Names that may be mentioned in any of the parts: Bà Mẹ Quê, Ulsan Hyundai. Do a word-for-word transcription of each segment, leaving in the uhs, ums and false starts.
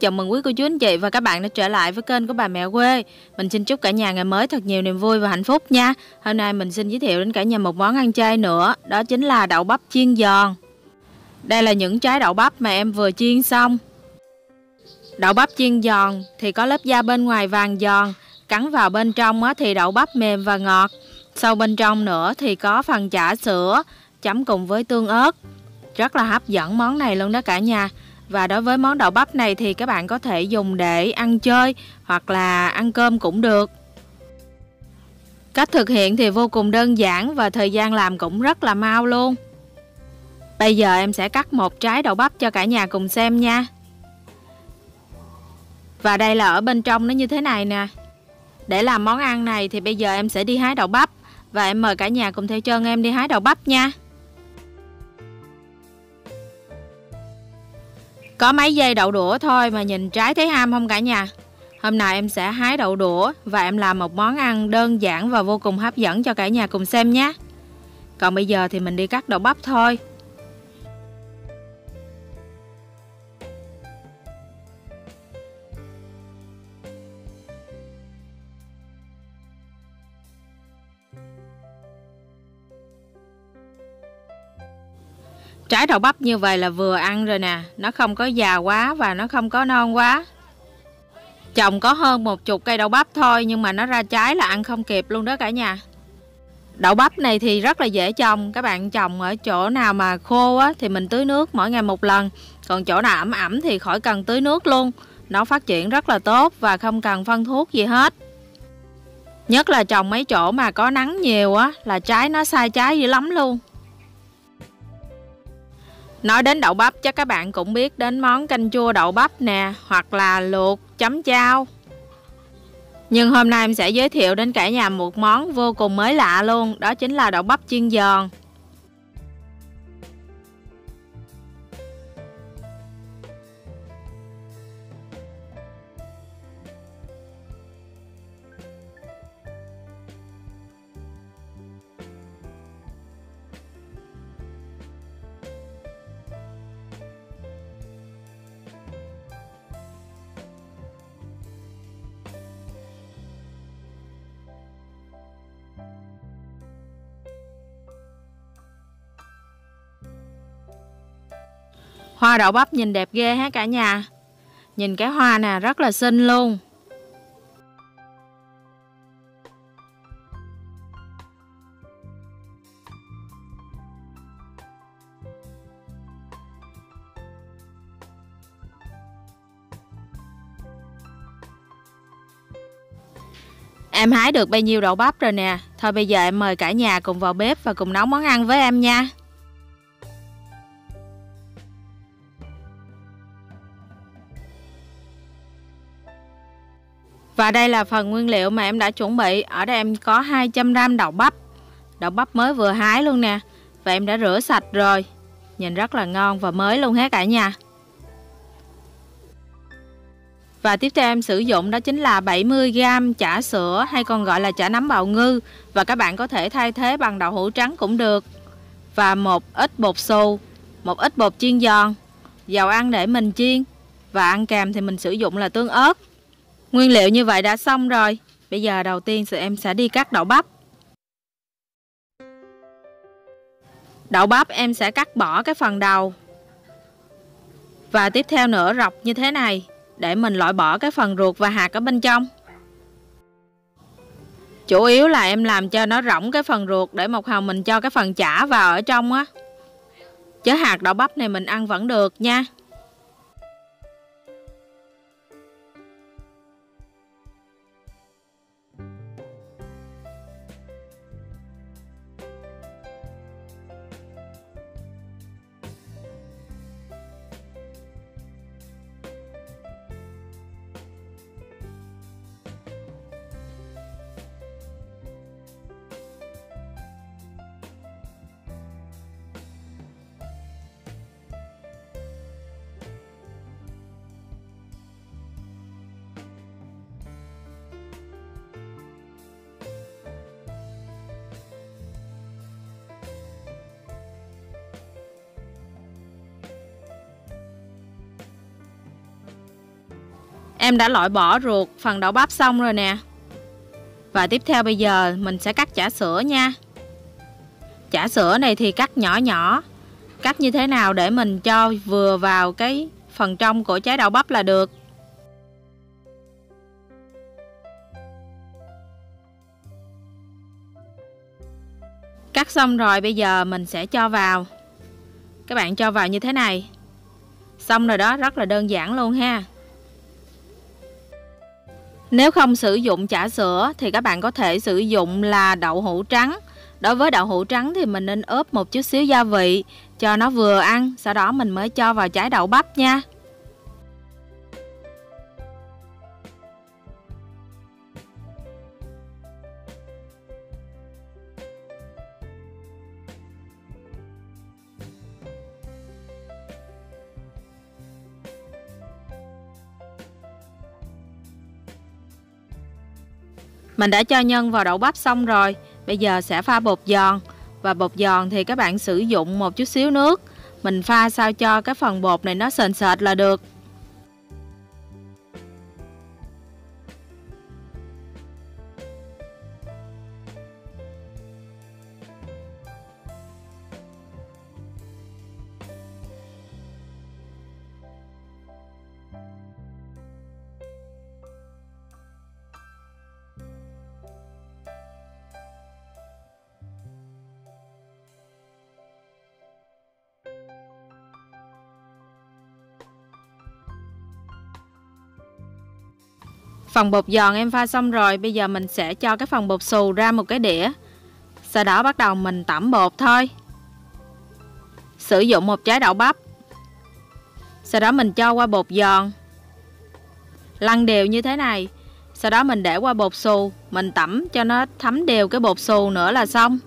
Chào mừng quý cô chú anh chị và các bạn đã trở lại với kênh của Bà Mẹ Quê. Mình xin chúc cả nhà ngày mới thật nhiều niềm vui và hạnh phúc nha. Hôm nay mình xin giới thiệu đến cả nhà một món ăn chay nữa, đó chính là đậu bắp chiên giòn. Đây là những trái đậu bắp mà em vừa chiên xong. Đậu bắp chiên giòn thì có lớp da bên ngoài vàng giòn, cắn vào bên trong thì đậu bắp mềm và ngọt. Sau bên trong nữa thì có phần chả sữa chấm cùng với tương ớt. Rất là hấp dẫn món này luôn đó cả nhà. Và đối với món đậu bắp này thì các bạn có thể dùng để ăn chơi hoặc là ăn cơm cũng được. Cách thực hiện thì vô cùng đơn giản và thời gian làm cũng rất là mau luôn. Bây giờ em sẽ cắt một trái đậu bắp cho cả nhà cùng xem nha. Và đây là ở bên trong nó như thế này nè. Để làm món ăn này thì bây giờ em sẽ đi hái đậu bắp. Và em mời cả nhà cùng theo chân em đi hái đậu bắp nha. Có mấy dây đậu đũa thôi mà nhìn trái thấy ham không cả nhà. Hôm nay em sẽ hái đậu đũa và em làm một món ăn đơn giản và vô cùng hấp dẫn cho cả nhà cùng xem nhé. Còn bây giờ thì mình đi cắt đậu bắp thôi. Trái đậu bắp như vậy là vừa ăn rồi nè. Nó không có già quá và nó không có non quá. Trồng có hơn một chục cây đậu bắp thôi, nhưng mà nó ra trái là ăn không kịp luôn đó cả nhà. Đậu bắp này thì rất là dễ trồng. Các bạn trồng ở chỗ nào mà khô á, thì mình tưới nước mỗi ngày một lần. Còn chỗ nào ẩm ẩm thì khỏi cần tưới nước luôn. Nó phát triển rất là tốt và không cần phân thuốc gì hết. Nhất là trồng mấy chỗ mà có nắng nhiều á, là trái nó sai trái dữ lắm luôn. Nói đến đậu bắp chắc các bạn cũng biết đến món canh chua đậu bắp nè, hoặc là luộc chấm chao. Nhưng hôm nay em sẽ giới thiệu đến cả nhà một món vô cùng mới lạ luôn, đó chính là đậu bắp chiên giòn. Hoa đậu bắp nhìn đẹp ghê ha cả nhà. Nhìn cái hoa nè rất là xinh luôn. Em hái được bao nhiêu đậu bắp rồi nè. Thôi bây giờ em mời cả nhà cùng vào bếp và cùng nấu món ăn với em nha. Và đây là phần nguyên liệu mà em đã chuẩn bị. Ở đây em có hai trăm gam đậu bắp. Đậu bắp mới vừa hái luôn nè. Và em đã rửa sạch rồi. Nhìn rất là ngon và mới luôn hết cả nhà. Và tiếp theo em sử dụng đó chính là bảy mươi gam chả sữa, hay còn gọi là chả nấm bào ngư. Và các bạn có thể thay thế bằng đậu hũ trắng cũng được. Và một ít bột xù, một ít bột chiên giòn, dầu ăn để mình chiên. Và ăn kèm thì mình sử dụng là tương ớt. Nguyên liệu như vậy đã xong rồi. Bây giờ đầu tiên em sẽ đi cắt đậu bắp. Đậu bắp em sẽ cắt bỏ cái phần đầu. Và tiếp theo nữa rọc như thế này, để mình loại bỏ cái phần ruột và hạt ở bên trong. Chủ yếu là em làm cho nó rỗng cái phần ruột, để một hồi mình cho cái phần chả vào ở trong á. Chứ hạt đậu bắp này mình ăn vẫn được nha. Em đã loại bỏ ruột phần đậu bắp xong rồi nè. Và tiếp theo bây giờ mình sẽ cắt chả sữa nha. Chả sữa này thì cắt nhỏ nhỏ. Cắt như thế nào để mình cho vừa vào cái phần trong của trái đậu bắp là được. Cắt xong rồi bây giờ mình sẽ cho vào. Các bạn cho vào như thế này. Xong rồi đó, rất là đơn giản luôn ha. Nếu không sử dụng chả sữa thì các bạn có thể sử dụng là đậu hũ trắng. Đối với đậu hũ trắng thì mình nên ướp một chút xíu gia vị cho nó vừa ăn, sau đó mình mới cho vào trái đậu bắp nha. Mình đã cho nhân vào đậu bắp xong rồi. Bây giờ sẽ pha bột giòn. Và bột giòn thì các bạn sử dụng một chút xíu nước. Mình pha sao cho cái phần bột này nó sền sệt là được. Phần bột giòn em pha xong rồi, bây giờ mình sẽ cho cái phần bột xù ra một cái đĩa. Sau đó bắt đầu mình tẩm bột thôi. Sử dụng một trái đậu bắp. Sau đó mình cho qua bột giòn. Lăn đều như thế này. Sau đó mình để qua bột xù. Mình tẩm cho nó thấm đều cái bột xù nữa là xong.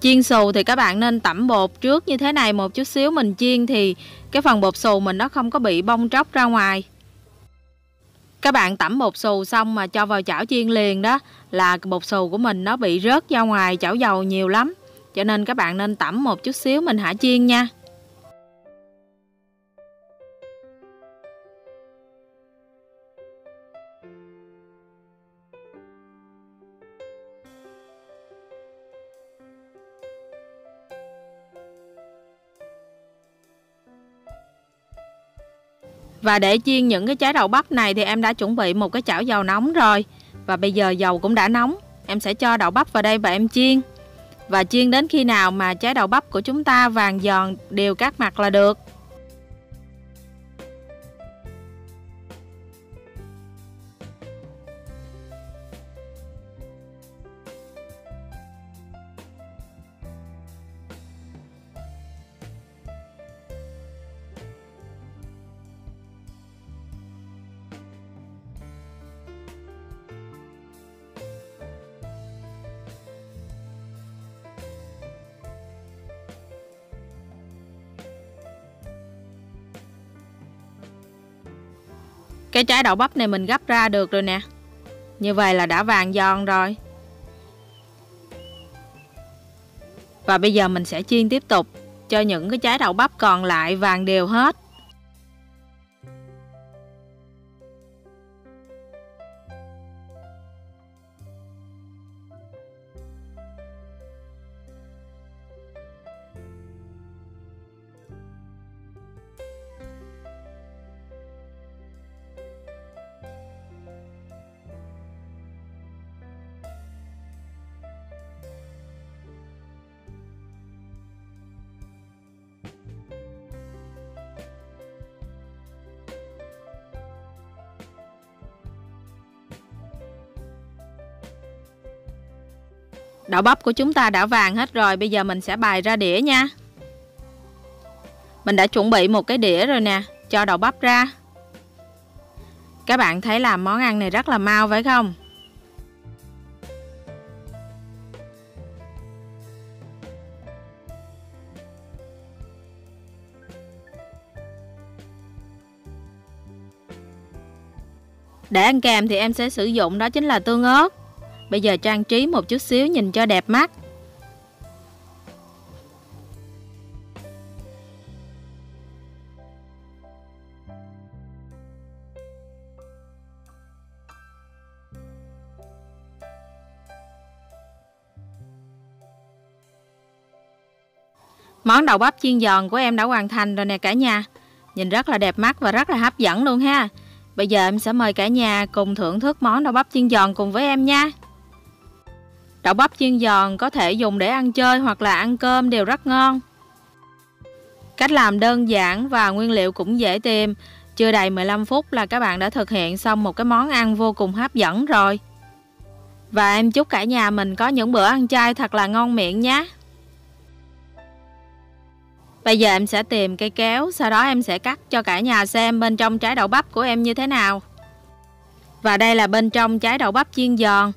Chiên xù thì các bạn nên tẩm bột trước như thế này một chút xíu. Mình chiên thì cái phần bột xù mình nó không có bị bong tróc ra ngoài. Các bạn tẩm bột xù xong mà cho vào chảo chiên liền đó là bột xù của mình nó bị rớt ra ngoài, chảo dầu nhiều lắm. Cho nên các bạn nên tẩm một chút xíu mình hãy chiên nha. Và để chiên những cái trái đậu bắp này thì em đã chuẩn bị một cái chảo dầu nóng rồi. Và bây giờ dầu cũng đã nóng. Em sẽ cho đậu bắp vào đây và em chiên. Và chiên đến khi nào mà trái đậu bắp của chúng ta vàng giòn đều các mặt là được. Cái trái đậu bắp này mình gấp ra được rồi nè. Như vậy là đã vàng giòn rồi. Và bây giờ mình sẽ chiên tiếp tục cho những cái trái đậu bắp còn lại vàng đều hết. Đậu bắp của chúng ta đã vàng hết rồi. Bây giờ mình sẽ bày ra đĩa nha. Mình đã chuẩn bị một cái đĩa rồi nè. Cho đậu bắp ra. Các bạn thấy làm món ăn này rất là mau phải không? Để ăn kèm thì em sẽ sử dụng đó chính là tương ớt. Bây giờ trang trí một chút xíu nhìn cho đẹp mắt. Món đậu bắp chiên giòn của em đã hoàn thành rồi nè cả nhà. Nhìn rất là đẹp mắt và rất là hấp dẫn luôn ha. Bây giờ em sẽ mời cả nhà cùng thưởng thức món đậu bắp chiên giòn cùng với em nha. Đậu bắp chiên giòn có thể dùng để ăn chơi hoặc là ăn cơm đều rất ngon. Cách làm đơn giản và nguyên liệu cũng dễ tìm. Chưa đầy mười lăm phút là các bạn đã thực hiện xong một cái món ăn vô cùng hấp dẫn rồi. Và em chúc cả nhà mình có những bữa ăn chay thật là ngon miệng nhé. Bây giờ em sẽ tìm cây kéo, sau đó em sẽ cắt cho cả nhà xem bên trong trái đậu bắp của em như thế nào. Và đây là bên trong trái đậu bắp chiên giòn.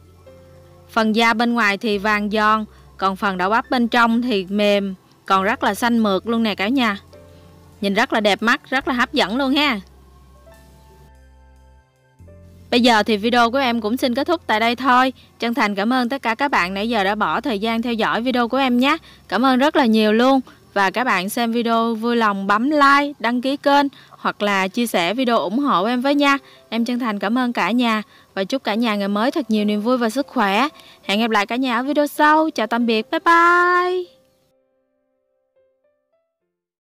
Phần da bên ngoài thì vàng giòn, còn phần đậu bắp bên trong thì mềm, còn rất là xanh mượt luôn nè cả nhà. Nhìn rất là đẹp mắt, rất là hấp dẫn luôn ha. Bây giờ thì video của em cũng xin kết thúc tại đây thôi. Chân thành cảm ơn tất cả các bạn nãy giờ đã bỏ thời gian theo dõi video của em nhé. Cảm ơn rất là nhiều luôn. Và các bạn xem video vui lòng bấm like, đăng ký kênh hoặc là chia sẻ video ủng hộ em với nha. Em chân thành cảm ơn cả nhà và chúc cả nhà ngày mới thật nhiều niềm vui và sức khỏe. Hẹn gặp lại cả nhà ở video sau. Chào tạm biệt, bye bye.